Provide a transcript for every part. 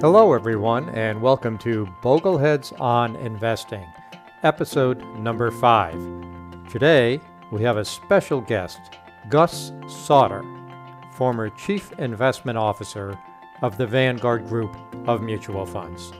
Hello everyone, and welcome to Bogleheads on Investing, episode number 5. Today we have a special guest, Gus Sauter, former Chief Investment Officer of the Vanguard Group of Mutual Funds.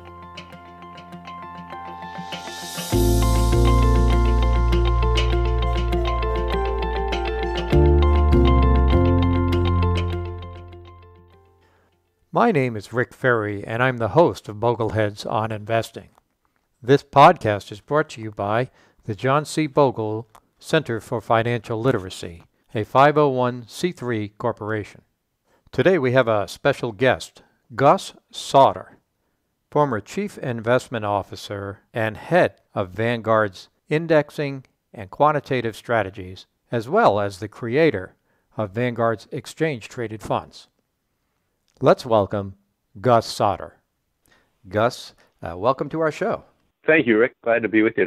My name is Rick Ferry, and I'm the host of Bogleheads on Investing. This podcast is brought to you by the John C. Bogle Center for Financial Literacy, a 501c3 corporation. Today we have a special guest, Gus Sauter, former Chief Investment Officer and head of Vanguard's Indexing and Quantitative Strategies, as well as the creator of Vanguard's exchange-traded funds. Let's welcome Gus Sauter. Gus, welcome to our show. Thank you, Rick. Glad to be with you.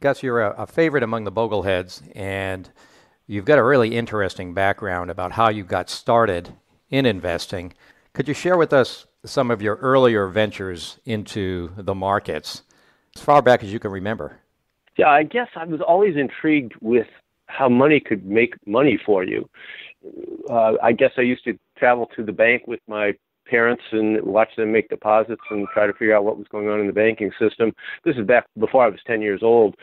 Gus, you're a favorite among the Bogleheads, and you've got a really interesting background about how you got started in investing. Could you share with us some of your earlier ventures into the markets, as far back as you can remember? Yeah, I guess I was always intrigued with how money could make money for you. I guess I used to travel to the bank with my parents and watch them make deposits and try to figure out what was going on in the banking system. This is back before I was 10 years old.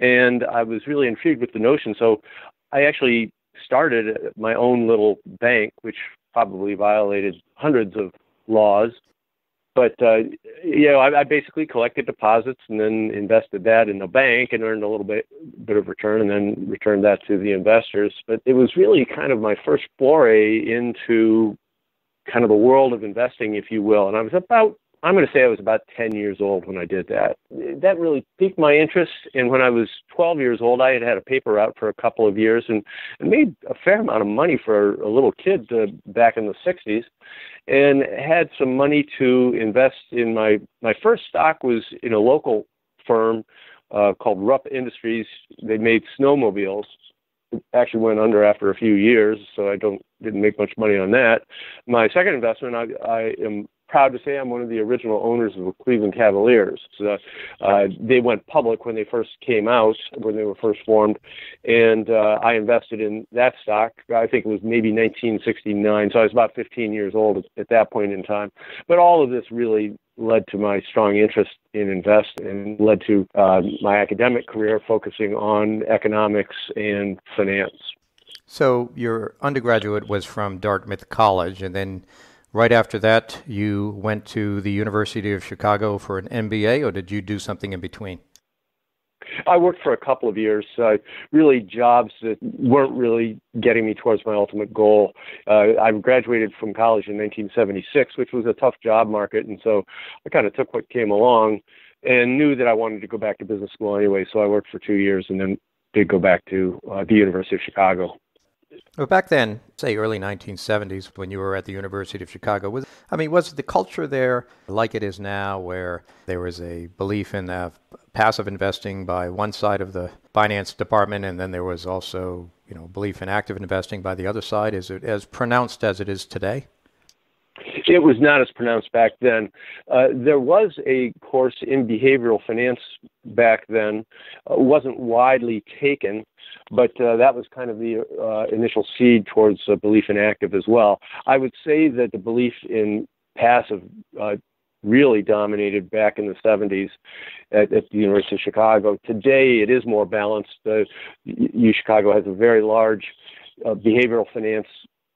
And I was really intrigued with the notion. So I actually started my own little bank, which probably violated hundreds of laws. But, I basically collected deposits and then invested that in a bank and earned a little bit of return and then returned that to the investors. But it was really kind of my first foray into kind of the world of investing, if you will. And I was about 10 years old when I did that. That really piqued my interest. And when I was 12 years old, I had a paper out for a couple of years and made a fair amount of money for a little kid back in the 60s, and had some money to invest in my first stock was in a local firm called Rupp Industries. They made snowmobiles. It actually went under after a few years, so I didn't make much money on that. My second investment, I am proud to say I'm one of the original owners of the Cleveland Cavaliers. They went public when they first came out, when they were first formed, and I invested in that stock. I think it was maybe 1969, so I was about 15 years old at that point in time. But all of this really led to my strong interest in investing and led to my academic career focusing on economics and finance. So your undergraduate was from Dartmouth College, and then right after that, you went to the University of Chicago for an MBA, or did you do something in between? I worked for a couple of years, really jobs that weren't really getting me towards my ultimate goal. I graduated from college in 1976, which was a tough job market, and so I kind of took what came along and knew that I wanted to go back to business school anyway, so I worked for 2 years and then did go back to the University of Chicago. Well, back then, say early 1970s, when you were at the University of Chicago, was the culture there like it is now, where there was a belief in passive investing by one side of the finance department, and then there was also, belief in active investing by the other side? Is it as pronounced as it is today? It was not as pronounced back then. There was a course in behavioral finance back then. It wasn't widely taken, but that was kind of the initial seed towards belief in active as well. I would say that the belief in passive really dominated back in the 70s at the University of Chicago. Today, it is more balanced. Chicago has a very large behavioral finance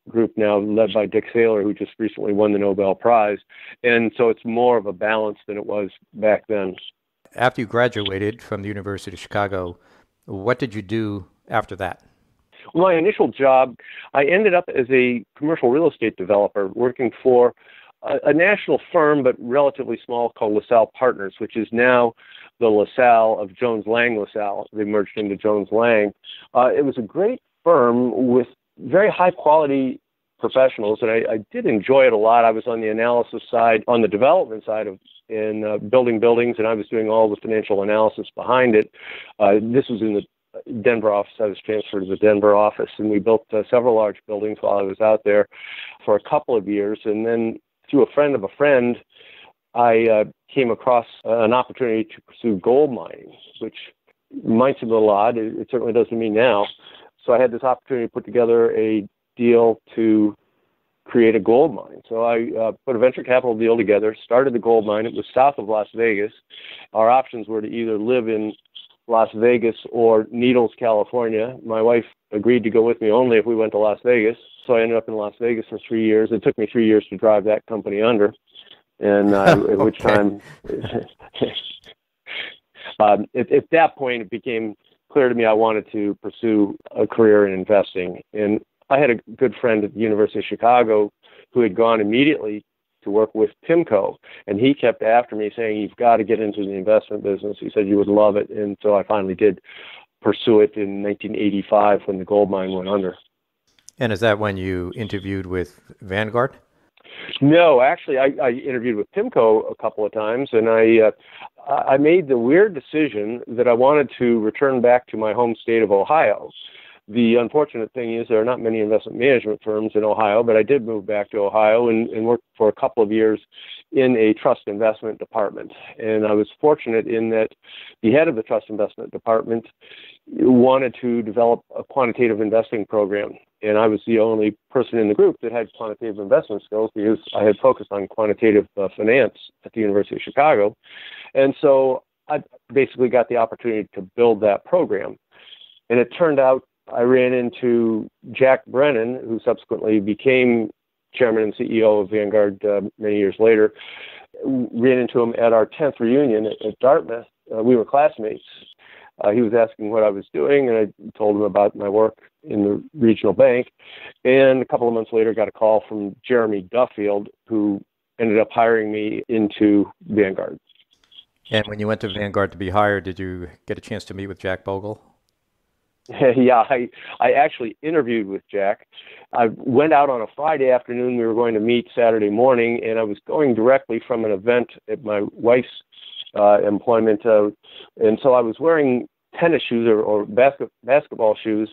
group now led by Dick Saylor, who just recently won the Nobel Prize. And so it's more of a balance than it was back then. After you graduated from the University of Chicago, what did you do after that? Well, my initial job, I ended up as a commercial real estate developer working for a national firm, but relatively small, called LaSalle Partners, which is now the LaSalle of Jones Lang LaSalle. They merged into Jones Lang. It was a great firm with very high-quality professionals, and I did enjoy it a lot. I was on the analysis side, on the development side in building buildings, and I was doing all the financial analysis behind it. This was in the Denver office. I was transferred to the Denver office, and we built several large buildings while I was out there for a couple of years. And then through a friend of a friend, I came across an opportunity to pursue gold mining, which reminds me a little odd. It certainly does to me now. So I had this opportunity to put together a deal to create a gold mine. So I put a venture capital deal together, started the gold mine. It was south of Las Vegas. Our options were to either live in Las Vegas or Needles, California. My wife agreed to go with me only if we went to Las Vegas. So I ended up in Las Vegas for 3 years. It took me 3 years to drive that company under. And at which time, at that point, it became clear to me I wanted to pursue a career in investing. And I had a good friend at the University of Chicago who had gone immediately to work with PIMCO, and he kept after me saying, "You've got to get into the investment business." He said, "You would love it." And so I finally did pursue it in 1985 when the gold mine went under. And is that when you interviewed with Vanguard? No, actually, I interviewed with PIMCO a couple of times, and I made the weird decision that I wanted to return back to my home state of Ohio. The unfortunate thing is there are not many investment management firms in Ohio, but I did move back to Ohio and worked for a couple of years in a trust investment department. And I was fortunate in that the head of the trust investment department wanted to develop a quantitative investing program. And I was the only person in the group that had quantitative investment skills because I had focused on quantitative finance at the University of Chicago. And so I basically got the opportunity to build that program. And it turned out I ran into Jack Brennan, who subsequently became chairman and CEO of Vanguard many years later. Ran into him at our 10th reunion at Dartmouth. We were classmates. He was asking what I was doing, and I told him about my work in the regional bank. And a couple of months later, got a call from Jeremy Duffield, who ended up hiring me into Vanguard. And when you went to Vanguard to be hired, did you get a chance to meet with Jack Bogle? Yeah, I actually interviewed with Jack. I went out on a Friday afternoon. We were going to meet Saturday morning, and I was going directly from an event at my wife's employment. And so I was wearing tennis shoes or basketball shoes,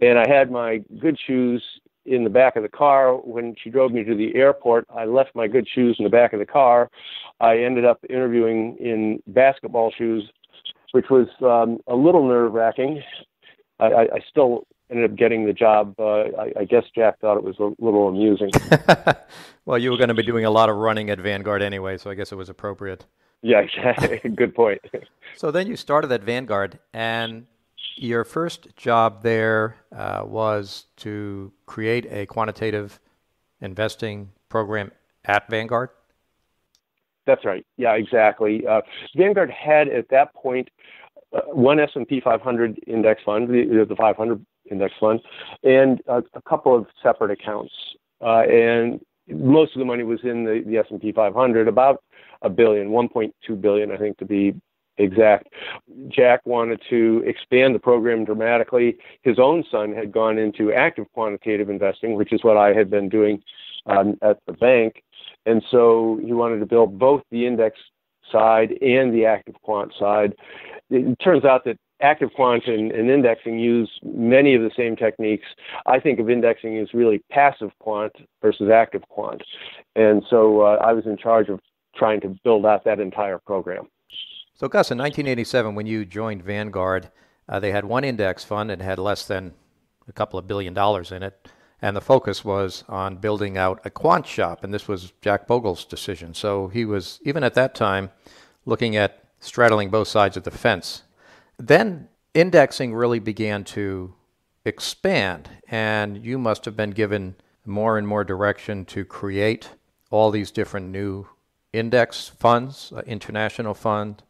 and I had my good shoes in the back of the car. When she drove me to the airport, I left my good shoes in the back of the car. I ended up interviewing in basketball shoes, which was a little nerve-wracking. I still ended up getting the job. I guess Jack thought it was a little amusing. Well, you were going to be doing a lot of running at Vanguard anyway, so I guess it was appropriate. Yeah, good point. So then you started at Vanguard, and your first job there was to create a quantitative investing program at Vanguard? That's right. Yeah, exactly. Vanguard had, at that point, one S&P 500 index fund, the 500 index fund, and a couple of separate accounts. And most of the money was in the S&P 500, about $1 billion, $1.2 billion, I think, to be exact. Jack wanted to expand the program dramatically. His own son had gone into active quantitative investing, which is what I had been doing at the bank. And so he wanted to build both the index side and the active quant side. It turns out that active quant and indexing use many of the same techniques. I think of indexing as really passive quant versus active quant. And so I was in charge of trying to build out that entire program. So Gus, in 1987, when you joined Vanguard, they had one index fund and had less than a couple of $1 billion in it. And the focus was on building out a quant shop. And this was Jack Bogle's decision. So he was, even at that time, looking at straddling both sides of the fence. Then indexing really began to expand. And you must have been given more and more direction to create all these different new index funds, international fund,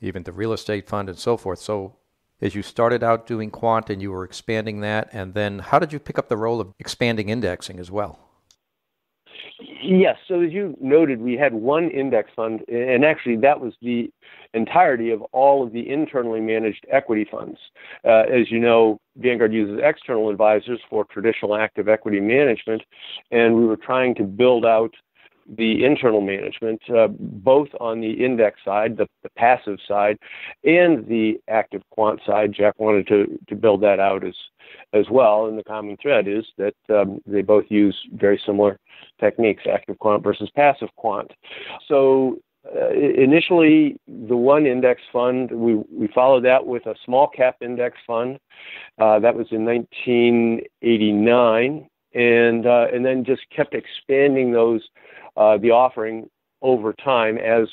even the real estate fund and so forth. So as you started out doing quant and you were expanding that, and then how did you pick up the role of expanding indexing as well? Yes. So as you noted, we had one index fund, and actually that was the entirety of all of the internally managed equity funds. As you know, Vanguard uses external advisors for traditional active equity management, and we were trying to build out the internal management, both on the index side, the passive side, and the active quant side. Jack wanted to build that out as well, and the common thread is that they both use very similar techniques, active quant versus passive quant. So initially, the one index fund, we followed that with a small cap index fund. That was in 1989. And then just kept expanding those the offering over time as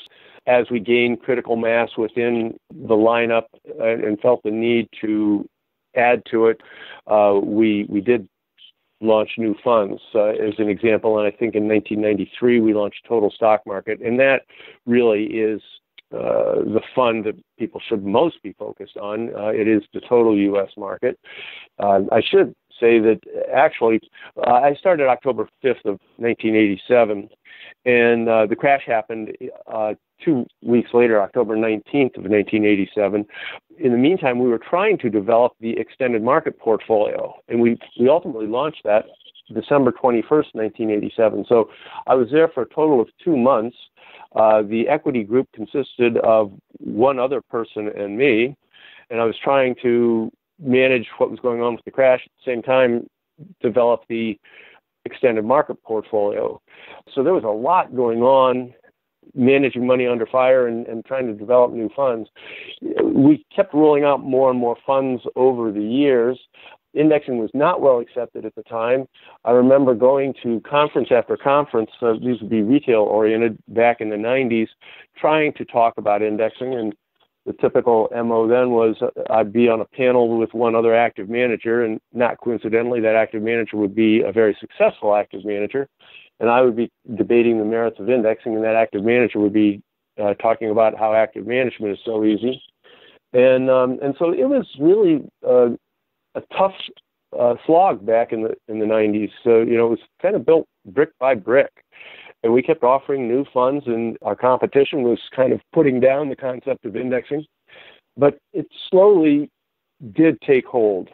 we gained critical mass within the lineup and felt the need to add to it. We did launch new funds as an example, and I think in 1993 we launched Total Stock Market, and that really is the fund that people should most be focused on. It is the total U.S. market. I should say that actually I started October 5th of 1987, and the crash happened 2 weeks later, October 19th of 1987. In the meantime, we were trying to develop the extended market portfolio, and we ultimately launched that December 21st, 1987. So I was there for a total of 2 months. The equity group consisted of one other person and me, and I was trying to manage what was going on with the crash, at the same time develop the extended market portfolio. So there was a lot going on, managing money under fire and trying to develop new funds. We kept rolling out more and more funds over the years. Indexing was not well accepted at the time. I remember going to conference after conference, these would be retail-oriented back in the 90s, trying to talk about indexing, and the typical MO then was I'd be on a panel with one other active manager, and not coincidentally, that active manager would be a very successful active manager, and I would be debating the merits of indexing, and that active manager would be talking about how active management is so easy. And so it was really a tough slog back in the 90s. So, you know, it was kind of built brick by brick. And we kept offering new funds, and our competition was kind of putting down the concept of indexing. But it slowly did take hold.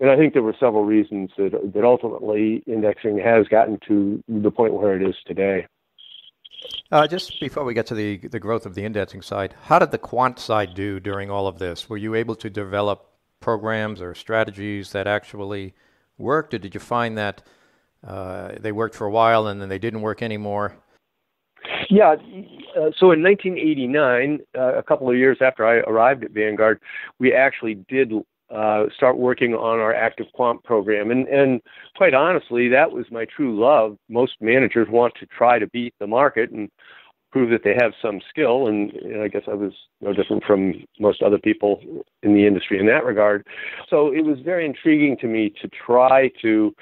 And I think there were several reasons that ultimately indexing has gotten to the point where it is today. Just before we get to the growth of the indexing side, how did the quant side do during all of this? Were you able to develop programs or strategies that actually worked, or did you find that they worked for a while and then they didn't work anymore? Yeah. So in 1989, a couple of years after I arrived at Vanguard, we actually did start working on our active quant program. And quite honestly, that was my true love. Most managers want to try to beat the market and prove that they have some skill. And I guess I was no different from most other people in the industry in that regard. So it was very intriguing to me to try to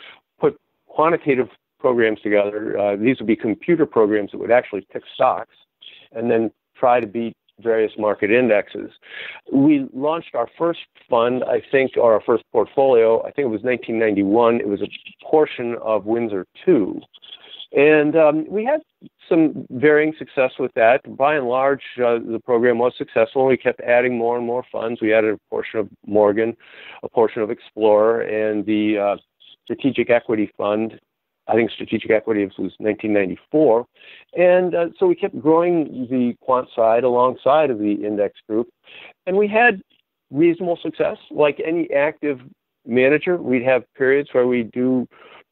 quantitative programs together. These would be computer programs that would actually pick stocks and then try to beat various market indexes. We launched our first fund, I think, or our first portfolio, I think it was 1991. It was a portion of Windsor II. And we had some varying success with that. By and large, the program was successful, and we kept adding more and more funds. We added a portion of Morgan, a portion of Explorer, and the Strategic Equity Fund. I think Strategic Equity was 1994. And so we kept growing the quant side alongside of the index group. And we had reasonable success. Like any active manager, we'd have periods where we do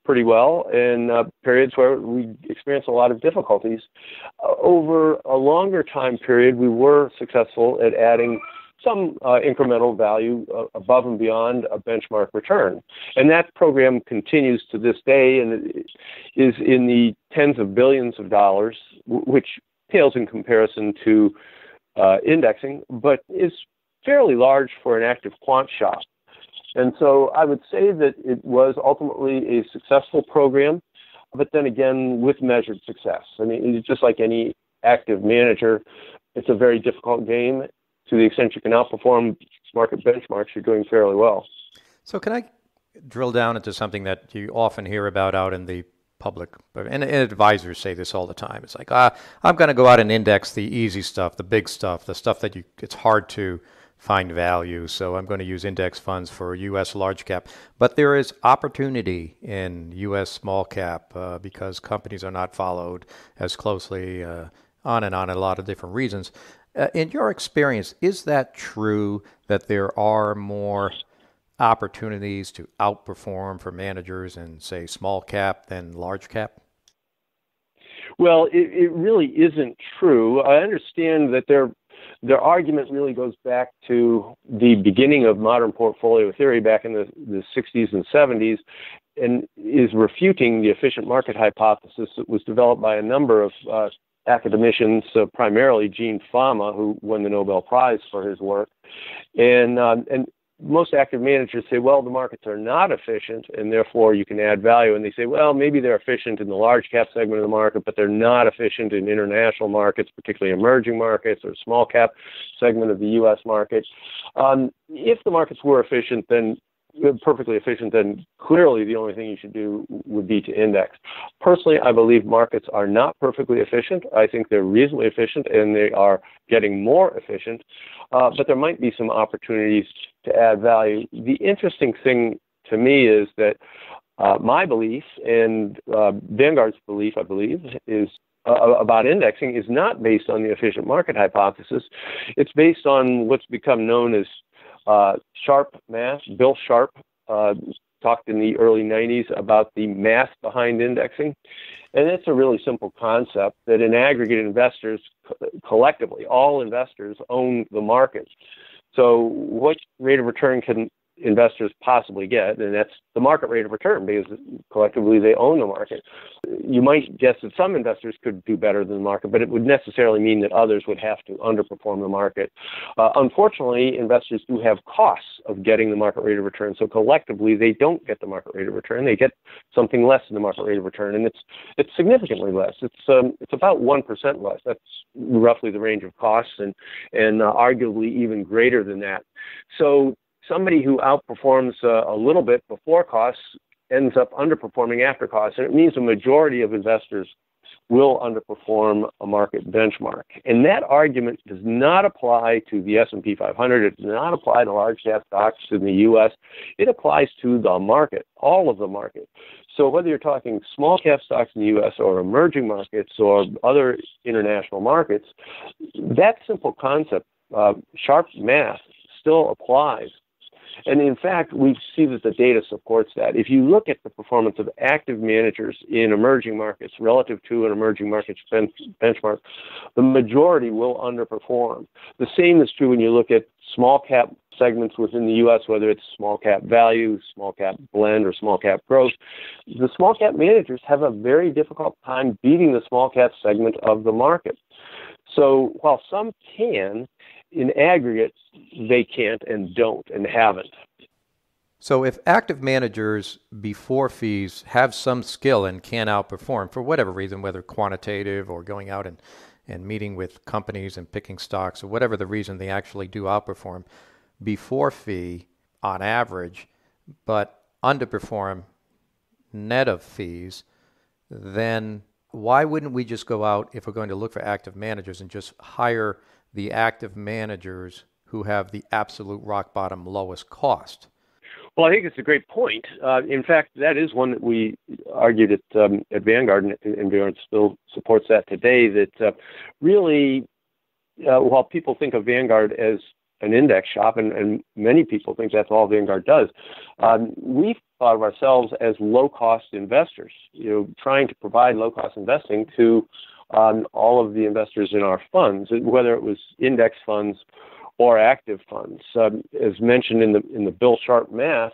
pretty well and periods where we experience a lot of difficulties. Over a longer time period, we were successful at adding some incremental value above and beyond a benchmark return. And that program continues to this day and is in the tens of billions of dollars, which pales in comparison to indexing, but is fairly large for an active quant shop. And so I would say that it was ultimately a successful program, but then again, with measured success. I mean, it's just like any active manager, it's a very difficult game. To the extent you can outperform market benchmarks, you're doing fairly well. So can I drill down into something that you often hear about out in the public, and advisors say this all the time. It's like, I'm going to go out and index the easy stuff, the big stuff, the stuff that it's hard to find value. So I'm going to use index funds for U.S. large cap. But there is opportunity in U.S. small cap because companies are not followed as closely on, a lot of different reasons. In your experience, is that true that there are more opportunities to outperform for managers in, say, small cap than large cap? Well, it really isn't true. I understand that their argument really goes back to the beginning of modern portfolio theory back in the 60s and 70s, and is refuting the efficient market hypothesis that was developed by a number of academicians, primarily Gene Fama, who won the Nobel Prize for his work. And most active managers say, well, the markets are not efficient, and therefore you can add value. And they say, well, maybe they're efficient in the large cap segment of the market, but they're not efficient in international markets, particularly emerging markets or small cap segment of the U.S. market. If the markets were efficient, then perfectly efficient, then clearly the only thing you should do would be to index. Personally, I believe markets are not perfectly efficient. I think they're reasonably efficient, and they are getting more efficient, but there might be some opportunities to add value. The interesting thing to me is that my belief and Vanguard's belief, I believe, is about indexing is not based on the efficient market hypothesis. It's based on what's become known as Sharpe math. Bill Sharpe talked in the early 90s about the math behind indexing. And it's a really simple concept that in aggregate investors, collectively, all investors own the market. So what rate of return can investors possibly get? And that's the market rate of return, because collectively they own the market. You might guess that some investors could do better than the market, but it would necessarily mean that others would have to underperform the market. Unfortunately, investors do have costs of getting the market rate of return, so collectively they don't get the market rate of return. They get something less than the market rate of return, and it's significantly less. It's about 1% less. That's roughly the range of costs, and arguably even greater than that. So somebody who outperforms a little bit before costs ends up underperforming after costs. And it means the majority of investors will underperform a market benchmark. And that argument does not apply to the S&P 500. It does not apply to large cap stocks in the U.S. It applies to the market, all of the market. So whether you're talking small cap stocks in the U.S. or emerging markets or other international markets, that simple concept, Sharpe math, still applies. And in fact, we see that the data supports that. If you look at the performance of active managers in emerging markets relative to an emerging markets benchmark, the majority will underperform. The same is true when you look at small cap segments within the U.S., whether it's small cap value, small cap blend, or small cap growth. The small cap managers have a very difficult time beating the small cap segment of the market. So while some can, in aggregate, they can't and don't and haven't. So if active managers before fees have some skill and can outperform for whatever reason, whether quantitative or going out and meeting with companies and picking stocks or whatever the reason, they actually do outperform before fee on average, but underperform net of fees, then why wouldn't we just go out if we're going to look for active managers and just hire the active managers who have the absolute rock bottom lowest cost? Well, I think it's a great point. In fact, that is one that we argued at Vanguard, and Vanguard still supports that today, that really, while people think of Vanguard as an index shop, and many people think that's all Vanguard does, we've thought of ourselves as low-cost investors, trying to provide low-cost investing to all of the investors in our funds, whether it was index funds or active funds. As mentioned in the Bill Sharpe math,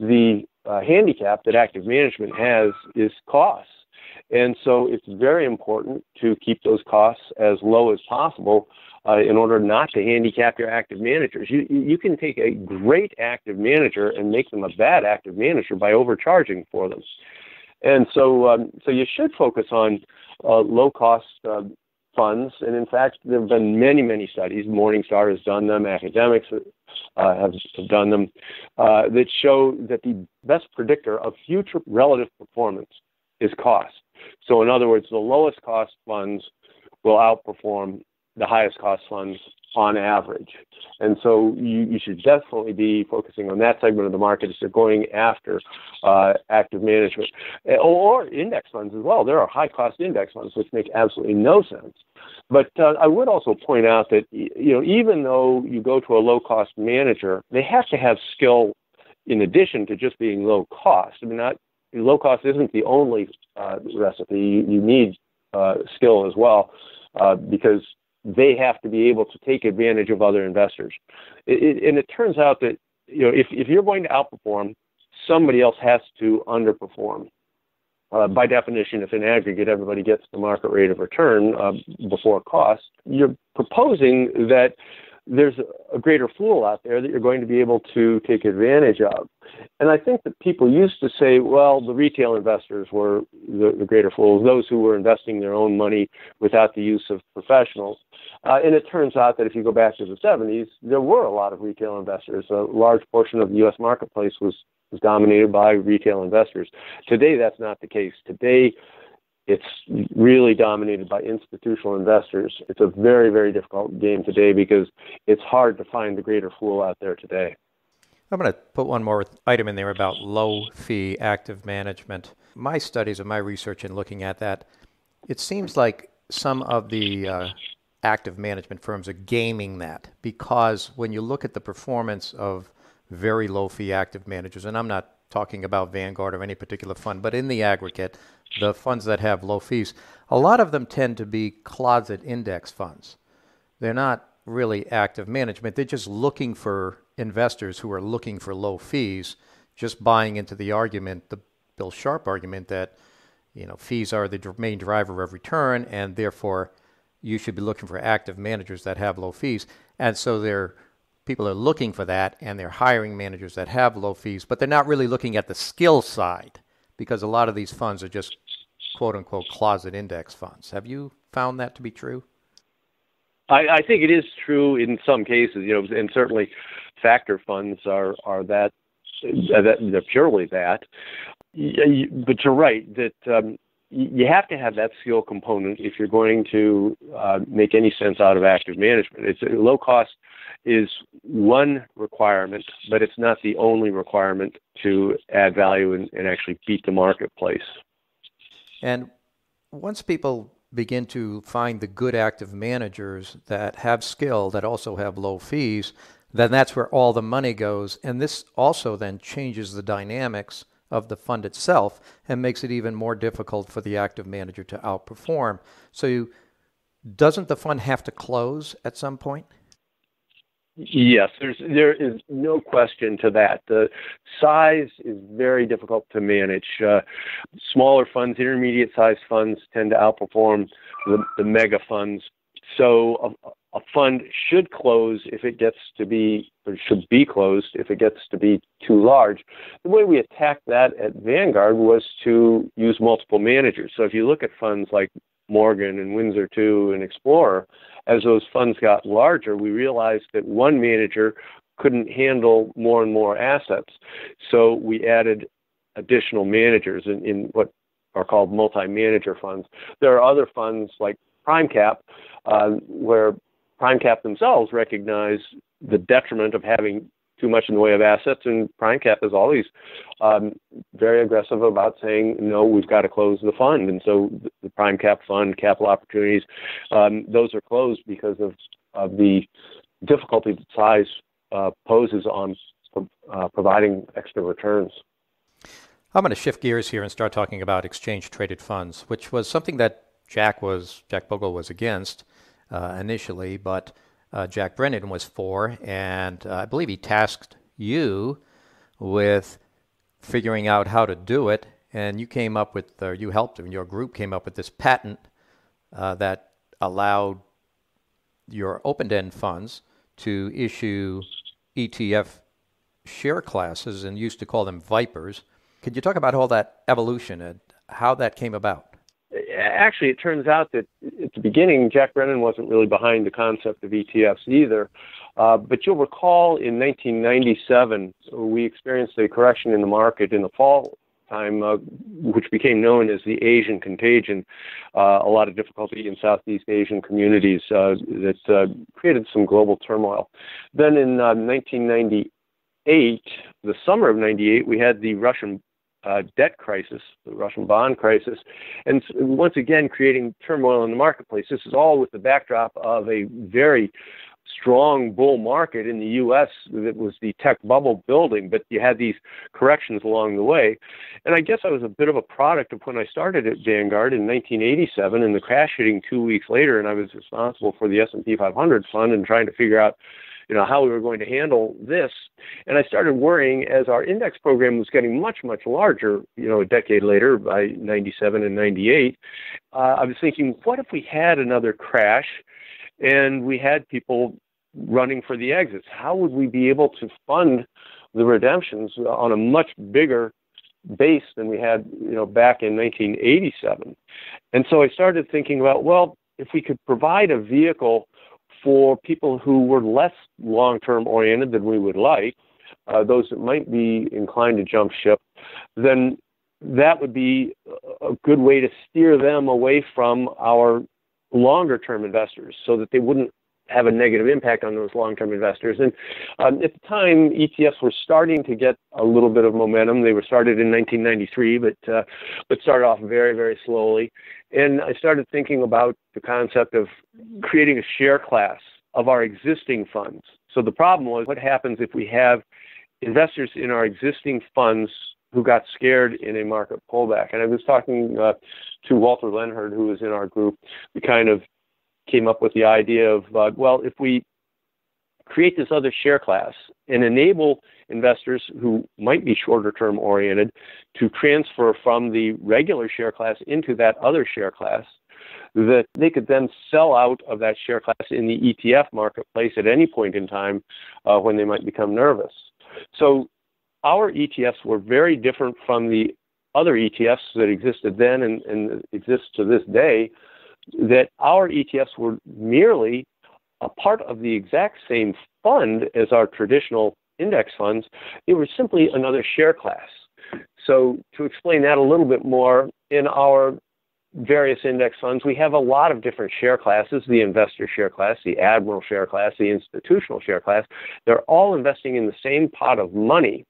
the handicap that active management has is costs. And so it's very important to keep those costs as low as possible in order not to handicap your active managers. You can take a great active manager and make them a bad active manager by overcharging for them. And so you should focus on low-cost funds. And in fact, there have been many, many studies. Morningstar has done them. Academics have done them that show that the best predictor of future relative performance is cost. So in other words, the lowest cost funds will outperform the highest cost funds on average. And so you should definitely be focusing on that segment of the market if you're going after active management or index funds as well. There are high-cost index funds, which make absolutely no sense. But I would also point out that, you know, even though you go to a low-cost manager, they have to have skill in addition to just being low-cost. I mean, low-cost isn't the only recipe. You need skill as well because they have to be able to take advantage of other investors. And it turns out that, you know, if you're going to outperform, somebody else has to underperform. By definition, if in aggregate everybody gets the market rate of return before cost, you're proposing that there's a greater pool out there that you're going to be able to take advantage of. And I think that people used to say, well, the retail investors were the greater fools, those who were investing their own money without the use of professionals. And it turns out that if you go back to the 70s, there were a lot of retail investors. A large portion of the U.S. marketplace was dominated by retail investors. Today, that's not the case. Today, it's really dominated by institutional investors. It's a very, very difficult game today because it's hard to find the greater fool out there today. I'm going to put one more item in there about low-fee active management. My studies and my research in looking at that, it seems like some of the active management firms are gaming that, because when you look at the performance of very low-fee active managers, and I'm not talking about Vanguard or any particular fund, but in the aggregate, the funds that have low fees, a lot of them tend to be closet index funds. They're not really active management. They're just looking for investors who are looking for low fees, just buying into the argument, the Bill Sharpe argument, that, you know, fees are the main driver of return, and therefore you should be looking for active managers that have low fees. And so people are looking for that, and they're hiring managers that have low fees, but they're not really looking at the skill side, because a lot of these funds are just, quote-unquote, closet index funds. Have you found that to be true? I think it is true in some cases, you know, and certainly factor funds are that, they're purely that. But you're right that you have to have that skill component if you're going to make any sense out of active management. It's low cost is one requirement, but it's not the only requirement to add value and actually beat the marketplace. And once people begin to find the good active managers that have skill, that also have low fees, then that's where all the money goes. And this also then changes the dynamics of the fund itself and makes it even more difficult for the active manager to outperform. So doesn't the fund have to close at some point? Yes, there is no question to that. The size is very difficult to manage. Smaller funds, intermediate-sized funds tend to outperform the mega funds. So a fund should close if it gets to be, or should be closed if it gets to be too large. The way we attacked that at Vanguard was to use multiple managers. So if you look at funds like Morgan and Windsor II and Explorer, as those funds got larger, we realized that one manager couldn't handle more and more assets. So we added additional managers in what are called multi-manager funds. There are other funds like PrimeCap, where PrimeCap themselves recognize the detriment of having too much in the way of assets, and PrimeCap is always very aggressive about saying, no, we've got to close the fund. And so the PrimeCap fund, Capital Opportunities, those are closed because of the difficulty that size poses on providing extra returns. I'm going to shift gears here and start talking about exchange-traded funds, which was something that Jack Bogle was against initially, but Jack Brennan was for, and I believe he tasked you with figuring out how to do it, and you came up with, or you helped him, your group came up with this patent that allowed your open-end funds to issue ETF share classes, and used to call them Vipers. Could you talk about all that evolution and how that came about? Actually, it turns out that at the beginning, Jack Brennan wasn't really behind the concept of ETFs either. But you'll recall in 1997, we experienced a correction in the market in the fall time, which became known as the Asian contagion, a lot of difficulty in Southeast Asian communities that created some global turmoil. Then in 1998, the summer of 98, we had the Russian debt crisis, the Russian bond crisis, and once again creating turmoil in the marketplace. This is all with the backdrop of a very strong bull market in the U.S. that was the tech bubble building, but you had these corrections along the way. And I guess I was a bit of a product of when I started at Vanguard in 1987 and the crash hitting 2 weeks later, and I was responsible for the S&P 500 fund and trying to figure out, you know, how we were going to handle this. And I started worrying as our index program was getting much, much larger, you know, a decade later by 97 and 98. I was thinking, what if we had another crash and we had people running for the exits? How would we be able to fund the redemptions on a much bigger base than we had, you know, back in 1987? And so I started thinking about, well, if we could provide a vehicle for people who were less long-term oriented than we would like, those that might be inclined to jump ship, then that would be a good way to steer them away from our longer-term investors so that they wouldn't have a negative impact on those long-term investors. And at the time, ETFs were starting to get a little bit of momentum. They were started in 1993, but started off very, very slowly. And I started thinking about the concept of creating a share class of our existing funds. So the problem was, what happens if we have investors in our existing funds who got scared in a market pullback? And I was talking to Walter Lenhard, who was in our group. We kind of came up with the idea of, well, if we create this other share class and enable investors who might be shorter term oriented to transfer from the regular share class into that other share class, that they could then sell out of that share class in the ETF marketplace at any point in time when they might become nervous. So our ETFs were very different from the other ETFs that existed then and exist to this day, that our ETFs were merely a part of the exact same fund as our traditional index funds. They were simply another share class. So to explain that a little bit more, in our various index funds, we have a lot of different share classes: the investor share class, the admiral share class, the institutional share class. They're all investing in the same pot of money,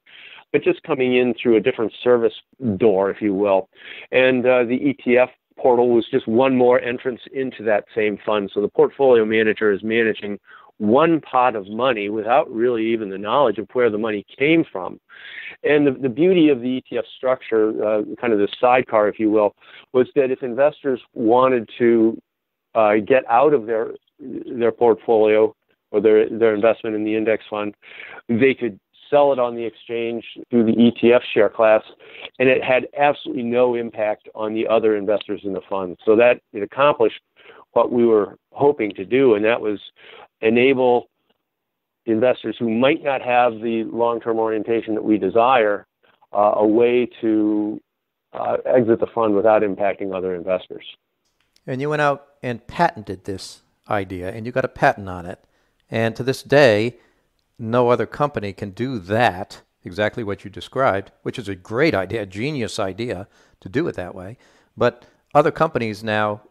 but just coming in through a different service door, if you will. And the ETF portal was just one more entrance into that same fund. So the portfolio manager is managing one pot of money without really even the knowledge of where the money came from. And the beauty of the ETF structure, kind of the sidecar, if you will, was that if investors wanted to get out of their portfolio or their investment in the index fund, they could sell it on the exchange through the ETF share class, and it had absolutely no impact on the other investors in the fund. So that it accomplished what we were hoping to do, and that was enable investors who might not have the long-term orientation that we desire a way to exit the fund without impacting other investors. And you went out and patented this idea, and you got a patent on it. And to this day, no other company can do that, exactly what you described, which is a great idea, a genius idea to do it that way. But other companies now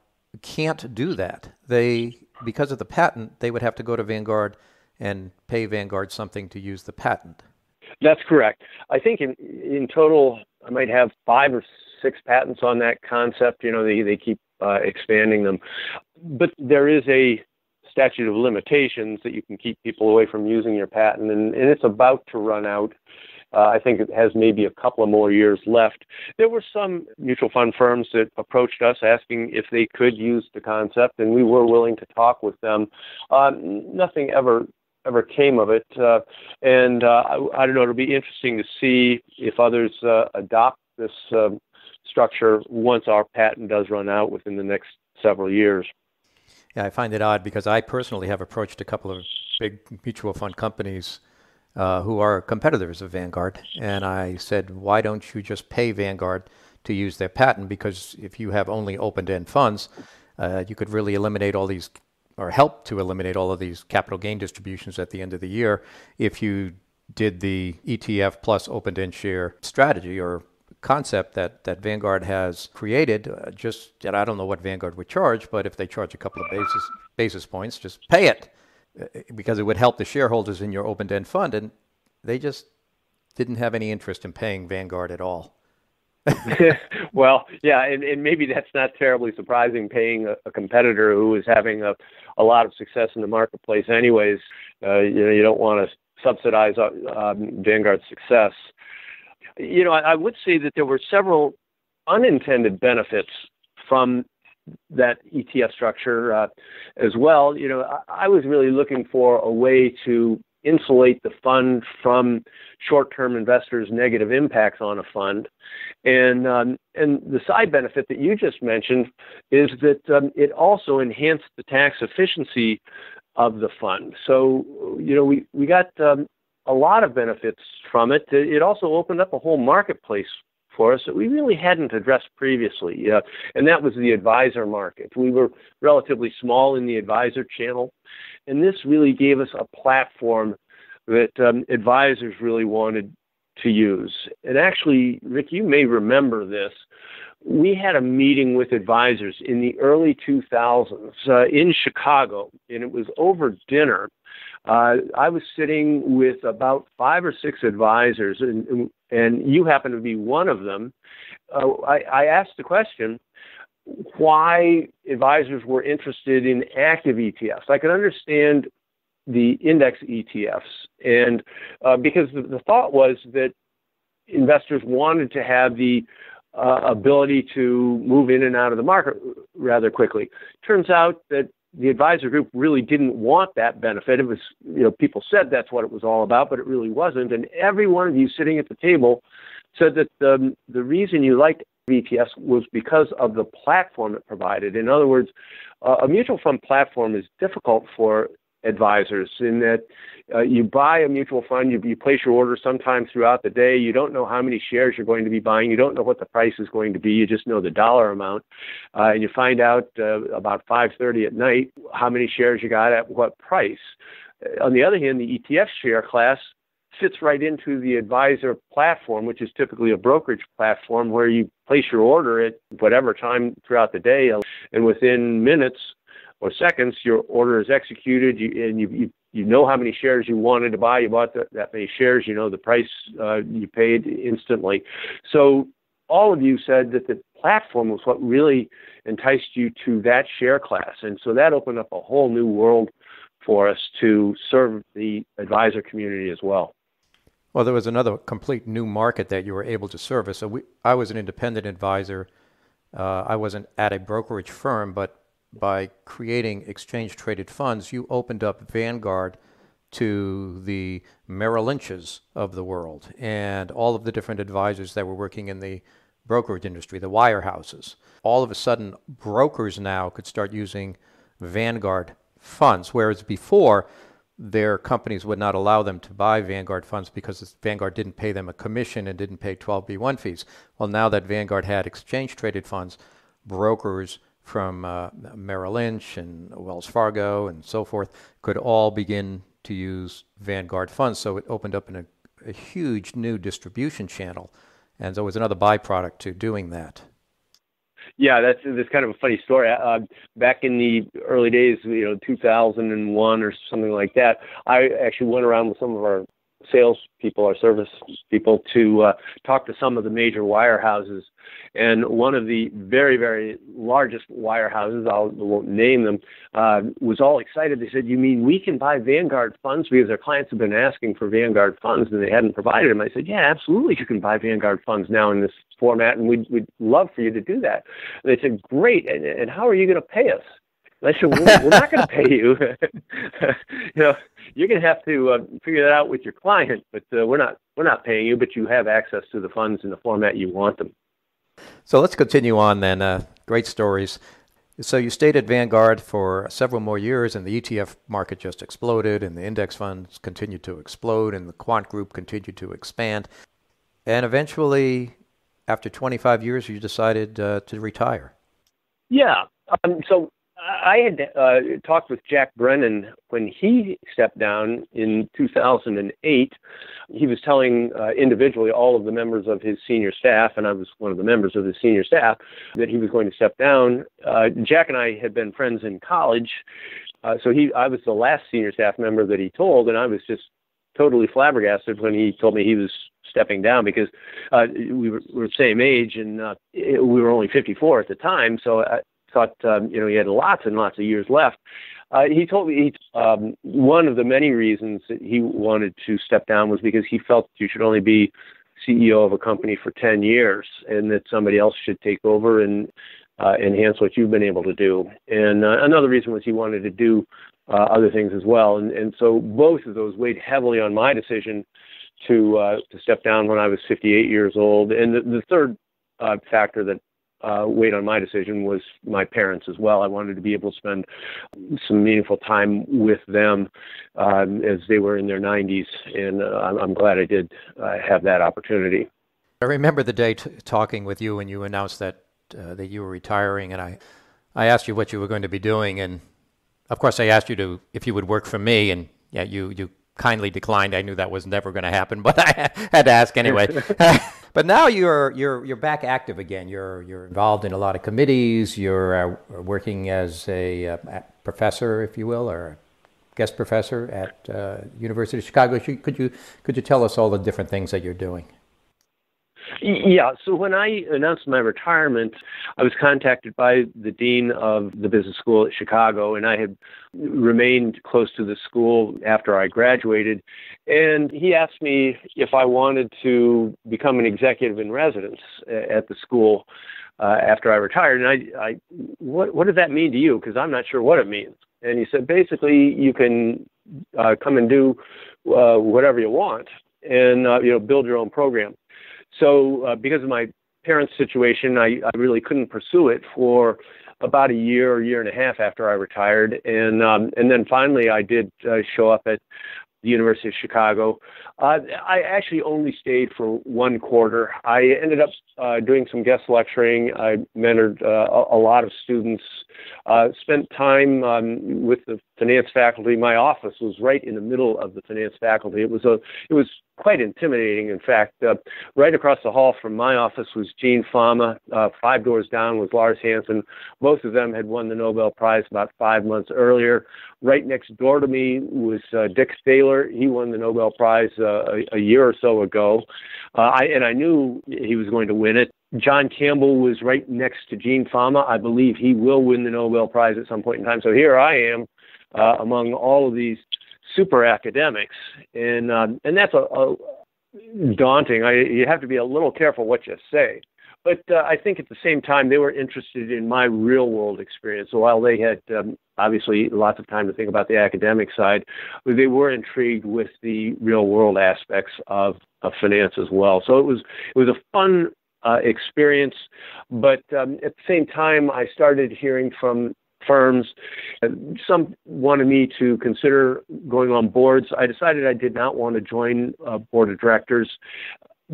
can't do that. Because of the patent, they would have to go to Vanguard and pay Vanguard something to use the patent. That's correct. I think in total, I might have 5 or 6 patents on that concept. You know, they keep expanding them. But there is a statute of limitations that you can keep people away from using your patent, and it's about to run out. I think it has maybe a couple of more years left. There were some mutual fund firms that approached us asking if they could use the concept, and we were willing to talk with them. Nothing ever came of it, and I don't know, it'll be interesting to see if others adopt this structure once our patent does run out within the next several years. Yeah, I find it odd because I personally have approached a couple of big mutual fund companies who are competitors of Vanguard, and I said, why don't you just pay Vanguard to use their patent? Because if you have only open-end funds, you could really eliminate all these, or help to eliminate all of these capital gain distributions at the end of the year if you did the ETF plus open-end share strategy or concept that Vanguard has created. And I don't know what Vanguard would charge, but if they charge a couple of basis points, just pay it, because it would help the shareholders in your open-end fund. And they just didn't have any interest in paying Vanguard at all. Well, yeah, and maybe that's not terribly surprising, paying a competitor who is having a lot of success in the marketplace anyways. You don't want to subsidize Vanguard's success. I would say that there were several unintended benefits from that ETF structure as well. I was really looking for a way to insulate the fund from short-term investors' negative impacts on a fund. And the side benefit that you just mentioned is that it also enhanced the tax efficiency of the fund. So, we got a lot of benefits from it. It also opened up a whole marketplace for us that we really hadn't addressed previously, and that was the advisor market. We were relatively small in the advisor channel, and this really gave us a platform that advisors really wanted to use. And actually, Rick, you may remember this. We had a meeting with advisors in the early 2000s in Chicago, and it was over dinner. I was sitting with about 5 or 6 advisors, and you happen to be one of them. I asked the question why advisors were interested in active ETFs. I could understand the index ETFs, and because the thought was that investors wanted to have the ability to move in and out of the market rather quickly. Turns out that the advisor group really didn't want that benefit. It was, people said that's what it was all about, but it really wasn't. And every one of you sitting at the table said that the reason you liked ETFs was because of the platform it provided. In other words, a mutual fund platform is difficult for advisors in that you buy a mutual fund, you place your order sometime throughout the day. You don't know how many shares you're going to be buying. You don't know what the price is going to be. You just know the dollar amount. And you find out about 5:30 at night how many shares you got at what price. On the other hand, the ETF share class fits right into the advisor platform, which is typically a brokerage platform where you place your order at whatever time throughout the day, and within minutes or seconds, your order is executed, and you know how many shares you wanted to buy. You bought that many shares. You know the price you paid instantly. So all of you said that the platform was what really enticed you to that share class, and so that opened up a whole new world for us to serve the advisor community as well. Well, there was another complete new market that you were able to service. So I was an independent advisor. I wasn't at a brokerage firm, but by creating exchange-traded funds, you opened up Vanguard to the Merrill Lynches of the world and all of the different advisors that were working in the brokerage industry, the wirehouses. All of a sudden, brokers now could start using Vanguard funds, whereas before, their companies would not allow them to buy Vanguard funds because Vanguard didn't pay them a commission and didn't pay 12b-1 fees. Well, now that Vanguard had exchange-traded funds, brokers from Merrill Lynch and Wells Fargo and so forth could all begin to use Vanguard funds. So it opened up a huge new distribution channel. And so it was another byproduct to doing that. Yeah, that's kind of a funny story. Back in the early days, 2001 or something like that, I actually went around with some of our salespeople, our service people, to talk to some of the major wirehouses. And one of the very, very largest wirehouses, I won't name them, was all excited. They said, "You mean we can buy Vanguard funds?" Because their clients have been asking for Vanguard funds and they hadn't provided them. I said, "Yeah, absolutely, you can buy Vanguard funds now in this format, and we'd love for you to do that." And they said, "Great, and how are you going to pay us?" I said, "We're not going to pay you. You're going to have to figure that out with your client. But we're not paying you. But you have access to the funds in the format you want them." So let's continue on then. Great stories. So you stayed at Vanguard for several more years, and the ETF market just exploded, and the index funds continued to explode, and the quant group continued to expand, and eventually, after 25 years, you decided to retire. Yeah. So I had talked with Jack Brennan when he stepped down in 2008. He was telling individually all of the members of his senior staff, and I was one of the members of his senior staff, that he was going to step down. Jack and I had been friends in college, so I was the last senior staff member that he told, and I was just totally flabbergasted when he told me he was stepping down, because we were the same age, and we were only 54 at the time, so I thought, he had lots and lots of years left. He told me one of the many reasons that he wanted to step down was because he felt you should only be CEO of a company for 10 years and that somebody else should take over and enhance what you've been able to do. And another reason was he wanted to do other things as well. And so both of those weighed heavily on my decision to step down when I was 58 years old. And the third factor that weighed on my decision was my parents as well. I wanted to be able to spend some meaningful time with them as they were in their 90s, and I'm glad I did have that opportunity. I remember the day talking with you when you announced that you were retiring, and I asked you what you were going to be doing, and of course I asked you if you would work for me, and yeah, you kindly declined. I knew that was never going to happen, but I had to ask anyway. But now you're back active again. You're involved in a lot of committees. You're working as a professor, if you will, or guest professor at University of Chicago. Could you tell us all the different things that you're doing? Yeah. So when I announced my retirement, I was contacted by the dean of the business school at Chicago, and I had remained close to the school after I graduated. And he asked me if I wanted to become an executive in residence at the school after I retired. And what does that mean to you? Because I'm not sure what it means. And he said, basically, you can come and do whatever you want and build your own program. So because of my parents' situation, I really couldn't pursue it for about a year and a half after I retired. And then finally I did show up at the University of Chicago. I actually only stayed for one quarter. I ended up doing some guest lecturing. I mentored a lot of students, spent time with the finance faculty. My office was right in the middle of the finance faculty. It was quite intimidating. In fact, right across the hall from my office was Gene Fama. 5 doors down was Lars Hansen. Both of them had won the Nobel Prize about 5 months earlier. Right next door to me was Dick Saylor. He won the Nobel Prize a year or so ago. I knew he was going to win it. John Campbell was right next to Gene Fama. I believe he will win the Nobel Prize at some point in time. So here I am among all of these super academics, and that's a daunting. You have to be a little careful what you say. But I think at the same time, they were interested in my real-world experience. So while they had obviously lots of time to think about the academic side, they were intrigued with the real-world aspects of finance as well. So it was a fun experience. But at the same time, I started hearing from firms. Some wanted me to consider going on boards. I decided I did not want to join a board of directors,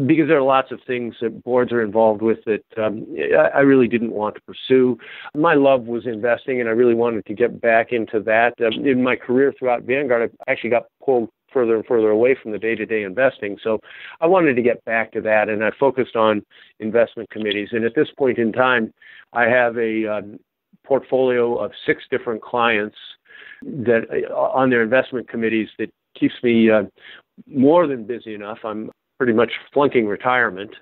because there are lots of things that boards are involved with that I really didn't want to pursue. My love was investing, and I really wanted to get back into that. In my career throughout Vanguard, I actually got pulled further and further away from the day-to-day investing. So I wanted to get back to that, and I focused on investment committees. And at this point in time, I have a portfolio of 6 different clients that on their investment committees that keeps me more than busy enough. I'm pretty much flunking retirement.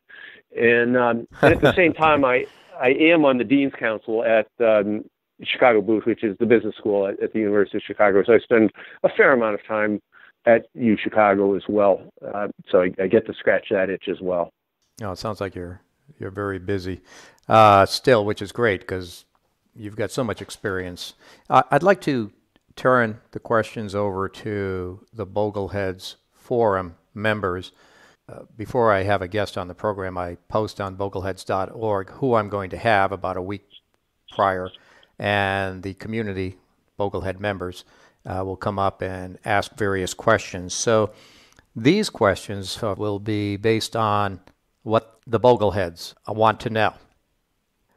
And at the same time, I am on the Dean's Council at Chicago Booth, which is the business school at the University of Chicago. So I spend a fair amount of time at UChicago as well. So I get to scratch that itch as well. Oh, it sounds like you're very busy still, which is great because you've got so much experience. I'd like to turn the questions over to the Bogleheads Forum members. Before I have a guest on the program, I post on Bogleheads.org who I'm going to have about a week prior, and the community Boglehead members will come up and ask various questions. So these questions will be based on what the Bogleheads want to know.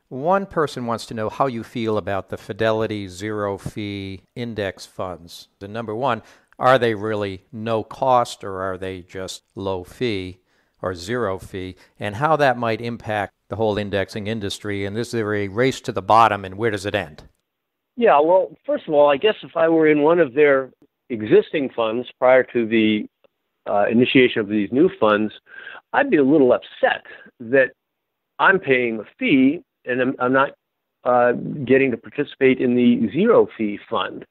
One person wants to know how you feel about the Fidelity zero fee index funds. The number one, are they really no cost or are they just low fee or zero fee, and how that might impact the whole indexing industry, and is there a race to the bottom, and where does it end? Yeah, well, first of all, I guess if I were in one of their existing funds prior to the initiation of these new funds, I'd be a little upset that I'm paying a fee and I'm not getting to participate in the zero fee fund.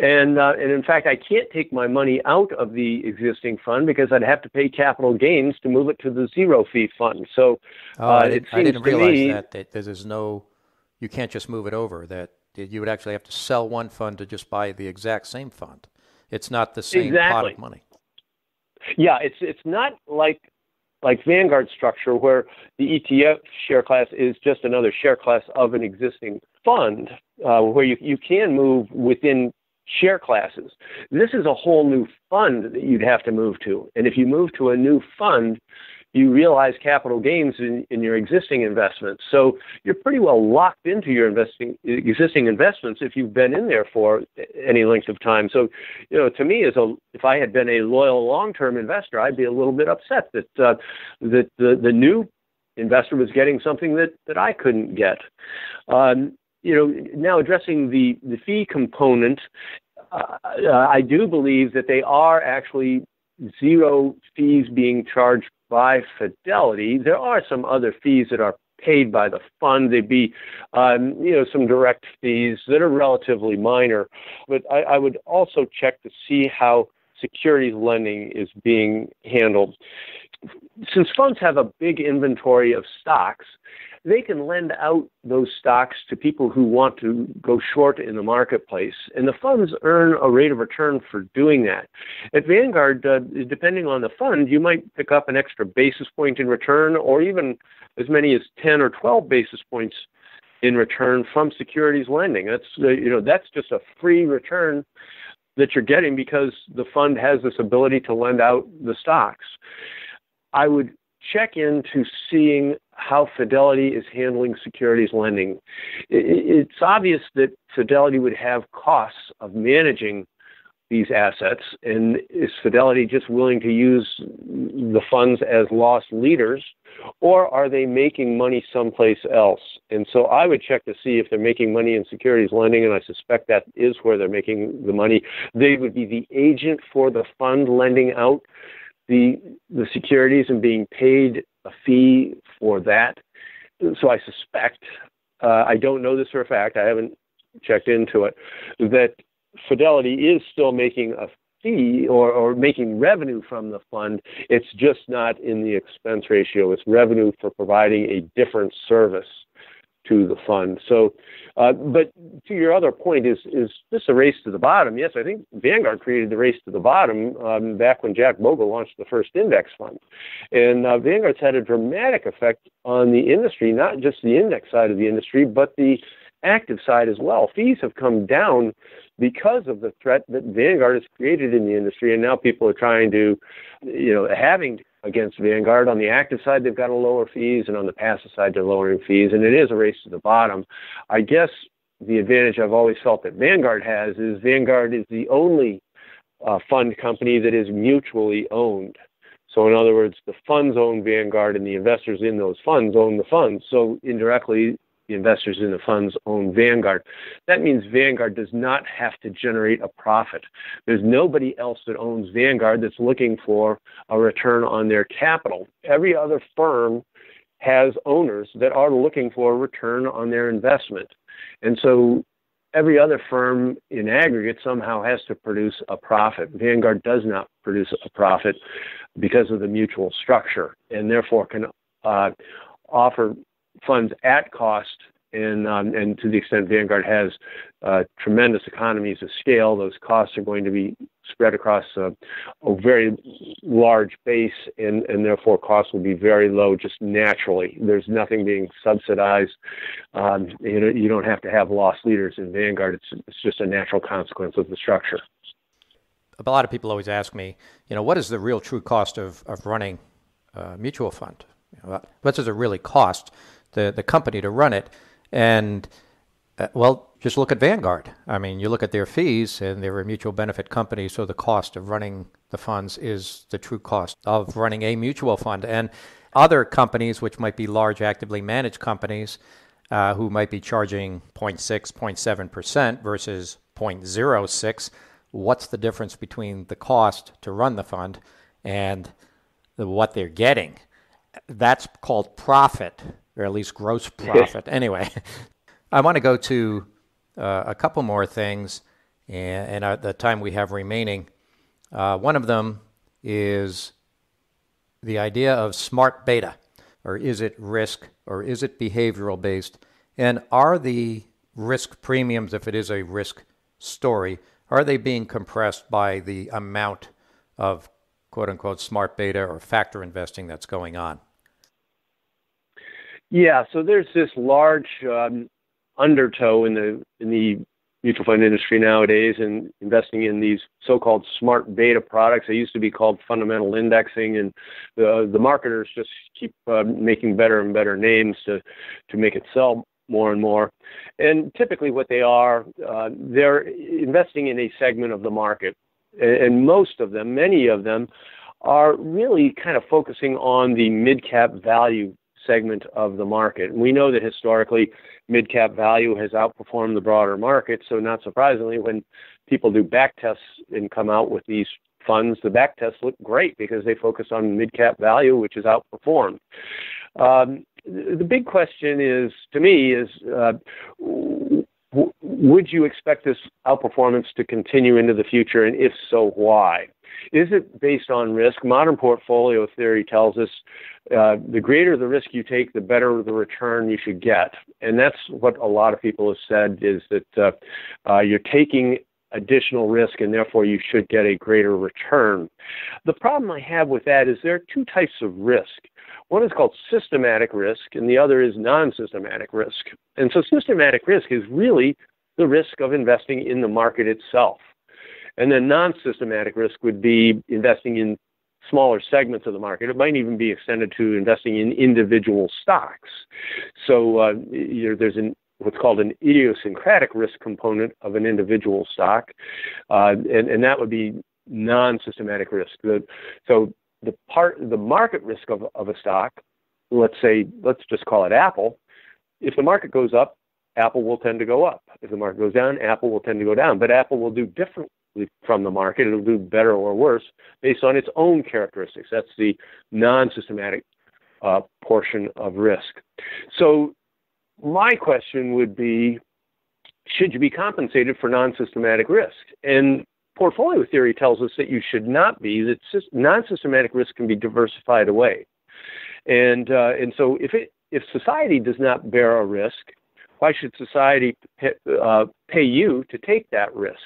And in fact, I can't take my money out of the existing fund because I'd have to pay capital gains to move it to the zero fee fund. So I didn't realize that there's no, you can't just move it over, that you would actually have to sell one fund to just buy the exact same fund. It's not the same pot of money. Yeah, it's not like Vanguard structure where the ETF share class is just another share class of an existing fund where you can move within share classes. This is a whole new fund that you'd have to move to. And if you move to a new fund, you realize capital gains in your existing investments. So you're pretty well locked into your existing investments if you've been in there for any length of time. So, you know, to me, if I had been a loyal long-term investor, I'd be a little bit upset that the new investor was getting something that I couldn't get. You know, now addressing the fee component, I do believe that they are actually zero fees being charged by Fidelity. There are some other fees that are paid by the fund. They'd be, you know, some direct fees that are relatively minor. But I would also check to see how securities lending is being handled. Since funds have a big inventory of stocks, they can lend out those stocks to people who want to go short in the marketplace, and the funds earn a rate of return for doing that. At Vanguard, depending on the fund, you might pick up an extra basis point in return, or even as many as 10 or 12 basis points in return from securities lending. That's you know, that's just a free return that you're getting because the fund has this ability to lend out the stocks. I would check into seeing how Fidelity is handling securities lending. It's obvious that Fidelity would have costs of managing these assets, and is Fidelity just willing to use the funds as loss leaders, or are they making money someplace else? And so I would check to see if they're making money in securities lending, and I suspect that is where they're making the money. They would be the agent for the fund lending out the securities and being paid a fee for that. So I suspect, I don't know this for a fact, I haven't checked into it, that Fidelity is still making a fee or making revenue from the fund. It's just not in the expense ratio. It's revenue for providing a different service to the fund. So, but to your other point, is this a race to the bottom? Yes, I think Vanguard created the race to the bottom back when Jack Bogle launched the first index fund. And Vanguard's had a dramatic effect on the industry, not just the index side of the industry, but the active side as well. Fees have come down because of the threat that Vanguard has created in the industry, and now people are trying to, you know, having against Vanguard. On the active side, they've got to lower fees, and on the passive side, they're lowering fees, and it is a race to the bottom. I guess the advantage I've always felt that Vanguard has is Vanguard is the only fund company that is mutually owned. So in other words, the funds own Vanguard, and the investors in those funds own the funds. So indirectly, the investors in the funds own Vanguard. That means Vanguard does not have to generate a profit. There's nobody else that owns Vanguard that's looking for a return on their capital. Every other firm has owners that are looking for a return on their investment. And so every other firm in aggregate somehow has to produce a profit. Vanguard does not produce a profit because of the mutual structure, and therefore can offer funds at cost, and to the extent Vanguard has tremendous economies of scale, those costs are going to be spread across a very large base, and therefore costs will be very low just naturally. There's nothing being subsidized. You know, you don't have to have loss leaders in Vanguard. It's just a natural consequence of the structure. A lot of people always ask me, you know, what is the real true cost of running a mutual fund? You know, what does it really cost? the company to run it. And, well, just look at Vanguard. I mean, you look at their fees, and they're a mutual benefit company, so the cost of running the funds is the true cost of running a mutual fund. And other companies, which might be large, actively managed companies, who might be charging 0.6, 0.7% versus 0.06, what's the difference between the cost to run the fund and what they're getting? That's called profit, or at least gross profit. Anyway, I want to go to a couple more things and the time we have remaining. One of them is the idea of smart beta, or is it risk, or is it behavioral based? And are the risk premiums, if it is a risk story, are they being compressed by the amount of quote unquote smart beta or factor investing that's going on? Yeah, so there's this large undertow in the mutual fund industry nowadays, and investing in these so-called smart beta products. They used to be called fundamental indexing, and the marketers just keep making better and better names to make it sell more and more. And typically what they are, they're investing in a segment of the market. And most of them, many of them, are really kind of focusing on the mid-cap value segment of the market. And we know that historically, mid-cap value has outperformed the broader market. So not surprisingly, when people do back tests and come out with these funds, the back tests look great because they focus on mid-cap value, which is outperformed. The big question is, to me, is would you expect this outperformance to continue into the future? And if so, why? Is it based on risk? Modern portfolio theory tells us the greater the risk you take, the better the return you should get. And that's what a lot of people have said, is that you're taking additional risk and therefore you should get a greater return. The problem I have with that is there are two types of risk. One is called systematic risk and the other is non-systematic risk. And so systematic risk is really the risk of investing in the market itself. And then non-systematic risk would be investing in smaller segments of the market. It might even be extended to investing in individual stocks. So there's what's called an idiosyncratic risk component of an individual stock, and that would be non-systematic risk. So the market risk of a stock, let's just call it Apple. If the market goes up, Apple will tend to go up. If the market goes down, Apple will tend to go down. But Apple will do differently from the market. It'll do better or worse based on its own characteristics. That's the non-systematic portion of risk. So my question would be, should you be compensated for non-systematic risk? And portfolio theory tells us that you should not be, that non-systematic risk can be diversified away. And so if society does not bear a risk, why should society pay you to take that risk?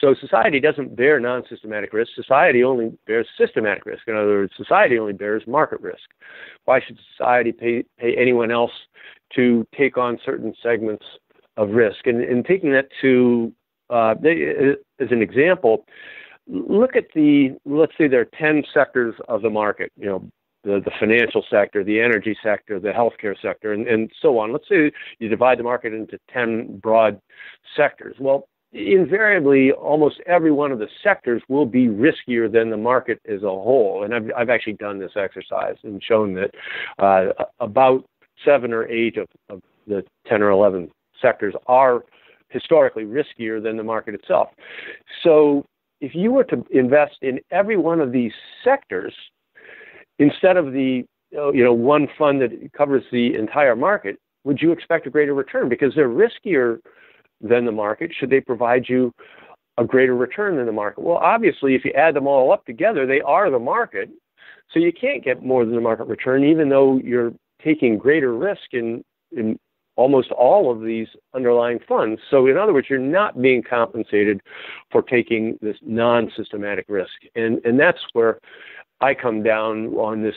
So society doesn't bear non-systematic risk. Society only bears systematic risk. In other words, society only bears market risk. Why should society pay anyone else to take on certain segments of risk? And taking that to, as an example, look at let's say there are 10 sectors of the market, the financial sector, the energy sector, the healthcare sector, and so on. Let's say you divide the market into 10 broad sectors. Well, invariably, almost every one of the sectors will be riskier than the market as a whole. And I've actually done this exercise and shown that about 7 or 8 of the 10 or 11 sectors are historically riskier than the market itself. So if you were to invest in every one of these sectors, instead of the one fund that covers the entire market, would you expect a greater return? Because they're riskier than the market. Should they provide you a greater return than the market? Well, obviously, if you add them all up together, they are the market. So you can't get more than the market return, even though you're taking greater risk in almost all of these underlying funds. So in other words, you're not being compensated for taking this non-systematic risk. And that's where I come down on this,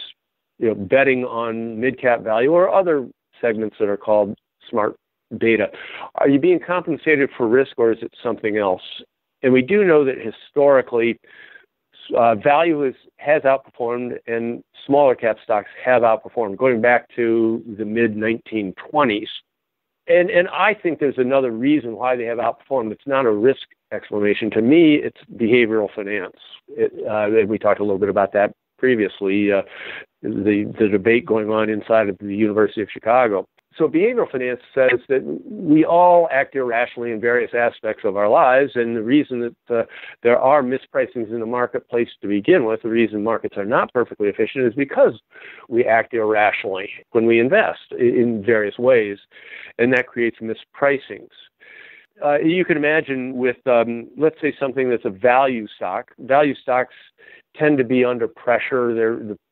betting on mid-cap value or other segments that are called smart beta. Are you being compensated for risk or is it something else? And we do know that historically, value has outperformed and smaller cap stocks have outperformed going back to the mid-1920s. And I think there's another reason why they have outperformed. It's not a risk explanation. To me, it's behavioral finance. We talked a little bit about that previously, the debate going on inside of the University of Chicago. So behavioral finance says that we all act irrationally in various aspects of our lives, and the reason that there are mispricings in the marketplace to begin with, the reason markets are not perfectly efficient is because we act irrationally when we invest in various ways, and that creates mispricings. You can imagine with, let's say, something that's a value stock. Value stocks tend to be under pressure.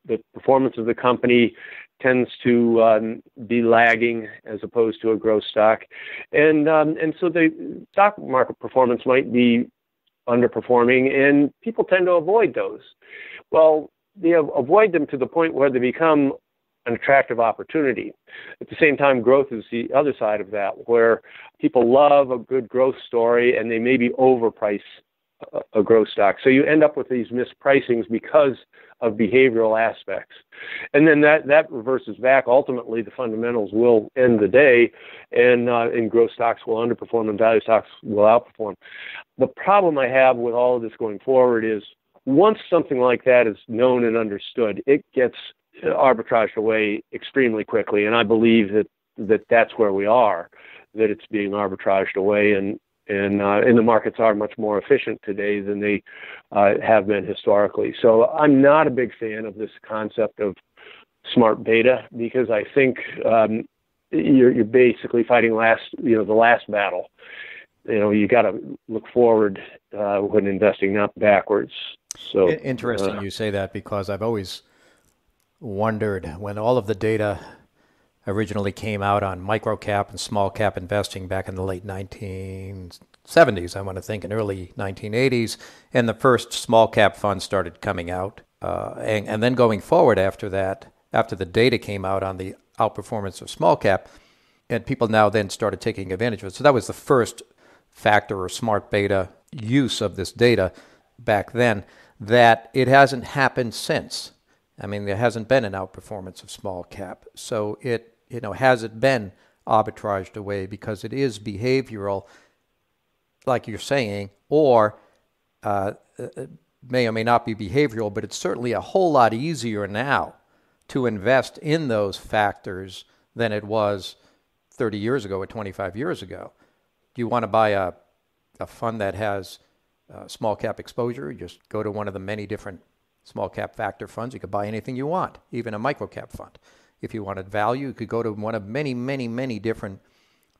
The performance of the company tends to be lagging as opposed to a growth stock. And so the stock market performance might be underperforming, and people tend to avoid those. Well, they avoid them to the point where they become an attractive opportunity. At the same time, growth is the other side of that, where people love a good growth story and they maybe overprice a growth stock. So you end up with these mispricings because of behavioral aspects. And then that reverses back. Ultimately, the fundamentals will end the day, and growth stocks will underperform and value stocks will outperform. The problem I have with all of this going forward is once something like that is known and understood, it gets arbitraged away extremely quickly. And I believe that's where we are, that it's being arbitraged away, and the markets are much more efficient today than they have been historically. So I'm not a big fan of this concept of smart beta, because I think you're basically fighting the last battle. You got to look forward when investing, not backwards. So interesting you say that, because I've always wondered, when all of the data originally came out on micro cap and small cap investing back in the late 1970s, I want to think, in early 1980s, and the first small cap funds started coming out. And then going forward after that, after the data came out on the outperformance of small cap, and people now then started taking advantage of it. So that was the first factor or smart beta use of this data back then, that it hasn't happened since. I mean, there hasn't been an outperformance of small cap. So it, has it been arbitraged away because it is behavioral, like you're saying, or it may or may not be behavioral, but it's certainly a whole lot easier now to invest in those factors than it was 30 years ago or 25 years ago. Do you want to buy a fund that has small cap exposure? You just go to one of the many different small cap factor funds. You could buy anything you want, even a micro cap fund. If you wanted value, you could go to one of many, many, many different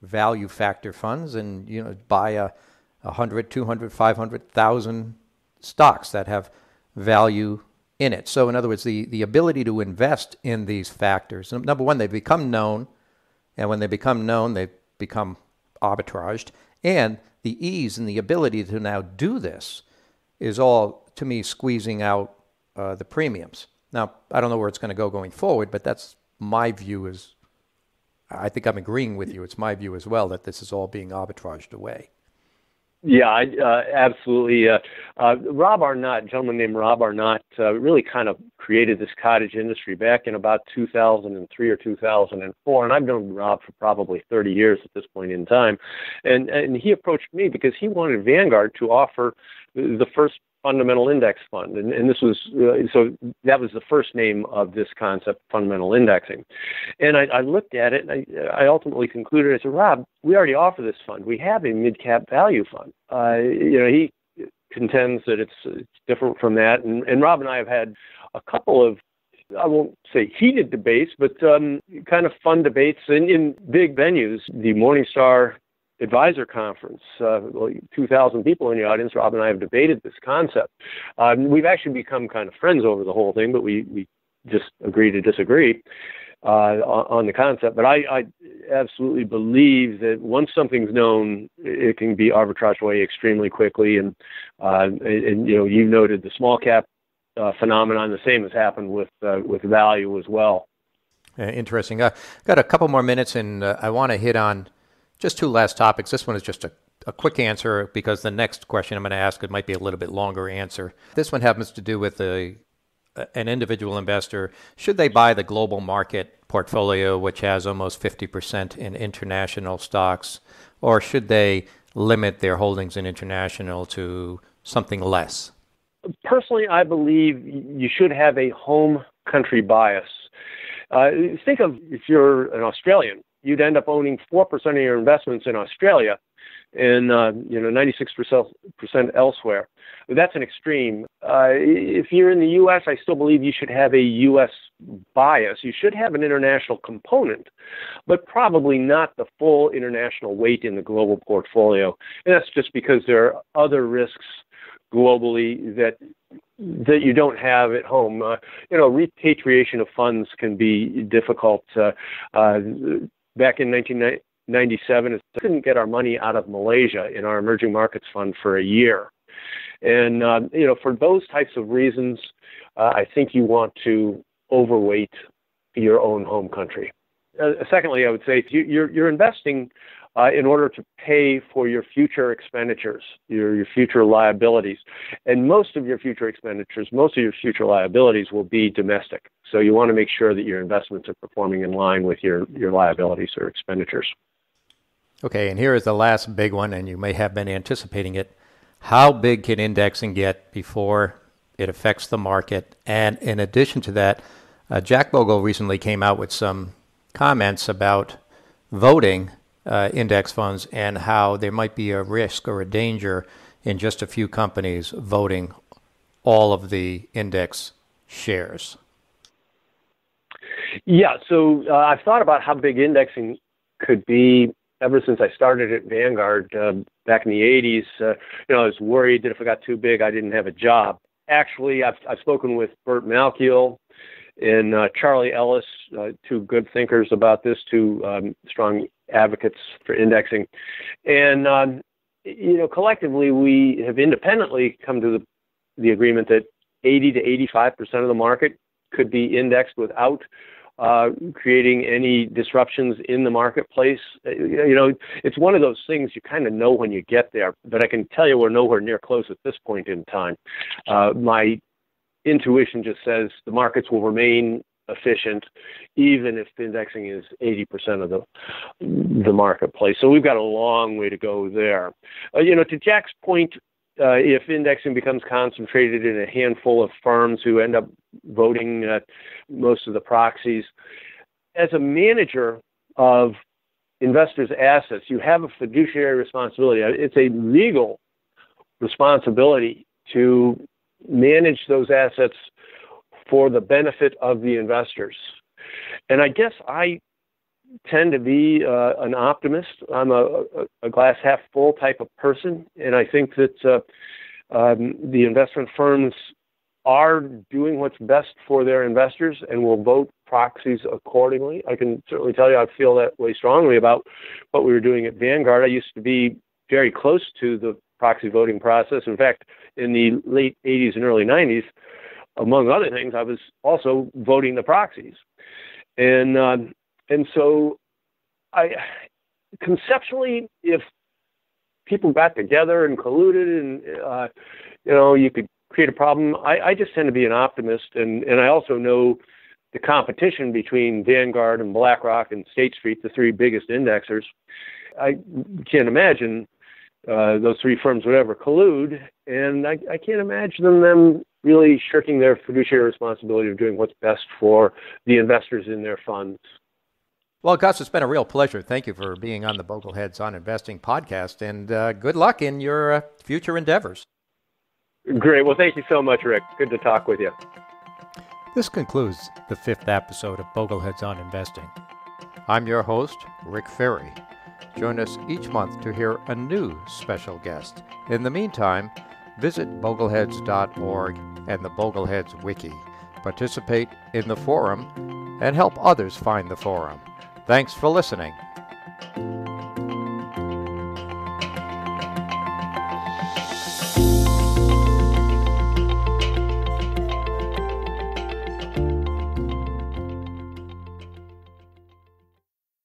value factor funds and buy 100, 200, 500, 1,000 stocks that have value in it. So in other words, the ability to invest in these factors, number one, they've become known, and when they become known, they become arbitraged, and the ease and the ability to now do this is all, to me, squeezing out the premiums. Now, I don't know where it's going to go going forward, but that's my view. Is, I think I'm agreeing with you. It's my view as well that this is all being arbitraged away. Yeah, absolutely. Rob Arnott, a gentleman named Rob Arnott, really kind of created this cottage industry back in about 2003 or 2004. And I've known Rob for probably 30 years at this point in time. And he approached me because he wanted Vanguard to offer the first fundamental index fund. And this was, so that was the first name of this concept, fundamental indexing. And I looked at it, and I ultimately concluded, I said, Rob, we already offer this fund. We have a mid-cap value fund. He contends that it's different from that. And Rob and I have had a couple of, I won't say heated debates, but kind of fun debates in big venues. The Morningstar Advisor Conference, 2,000 people in the audience, Rob and I have debated this concept. We've actually become kind of friends over the whole thing, but we just agree to disagree on the concept. But I absolutely believe that once something's known, it can be arbitraged away extremely quickly. And you noted the small cap phenomenon, the same has happened with value as well. Interesting. Got a couple more minutes, and I want to hit on just two last topics. This one is just a a quick answer because the next question I'm going to ask, it might be a little bit longer answer. This one happens to do with an individual investor. Should they buy the global market portfolio, which has almost 50% in international stocks, or should they limit their holdings in international to something less? Personally, I believe you should have a home country bias. Think of if you're an Australian, you'd end up owning 4% of your investments in Australia and 96% elsewhere. That's an extreme. If you're in the U.S., I still believe you should have a U.S. bias. You should have an international component, but probably not the full international weight in the global portfolio. And that's just because there are other risks globally that you don't have at home. Repatriation of funds can be difficult. Back in 1997, we couldn't get our money out of Malaysia in our emerging markets fund for a year. And, for those types of reasons, I think you want to overweight your own home country. Secondly, I would say you're investing in order to pay for your future expenditures, your future liabilities. And most of your future liabilities will be domestic. So you want to make sure that your investments are performing in line with your liabilities or expenditures. Okay, and here is the last big one, and you may have been anticipating it. How big can indexing get before it affects the market? And in addition to that, Jack Bogle recently came out with some comments about voting index funds and how there might be a risk or a danger in just a few companies voting all of the index shares. Yeah, so I've thought about how big indexing could be ever since I started at Vanguard back in the 80s. I was worried that if I got too big, I didn't have a job. Actually, I've spoken with Burt Malkiel and Charlie Ellis, two good thinkers about this, two strong advocates for indexing. And, collectively, we have independently come to the agreement that 80 to 85% of the market could be indexed without creating any disruptions in the marketplace. It's one of those things you kind of know when you get there, but I can tell you we're nowhere near close at this point in time. My intuition just says the markets will remain efficient, even if indexing is 80% of the marketplace. So we've got a long way to go there. To Jack's point, if indexing becomes concentrated in a handful of firms who end up voting most of the proxies, as a manager of investors' assets, you have a fiduciary responsibility. It's a legal responsibility to manage those assets for the benefit of the investors. And I guess I tend to be an optimist. I'm a glass half full type of person, and I think that the investment firms are doing what's best for their investors and will vote proxies accordingly. I can certainly tell you I feel that way strongly about what we were doing at Vanguard. I used to be very close to the proxy voting process. In fact, in the late 80s and early 90s, among other things, I was also voting the proxies. And so conceptually, if people got together and colluded and, you could create a problem, I just tend to be an optimist. And I also know the competition between Vanguard and BlackRock and State Street, the three biggest indexers. I can't imagine those three firms would ever collude. And I can't imagine them really shirking their fiduciary responsibility of doing what's best for the investors in their funds. Well, Gus, it's been a real pleasure. Thank you for being on the Bogleheads on Investing podcast, and good luck in your future endeavors. Great. Well, thank you so much, Rick. Good to talk with you. This concludes the 5th episode of Bogleheads on Investing. I'm your host, Rick Ferry. Join us each month to hear a new special guest. In the meantime, visit Bogleheads.org and the Bogleheads Wiki. Participate in the forum and help others find the forum. Thanks for listening.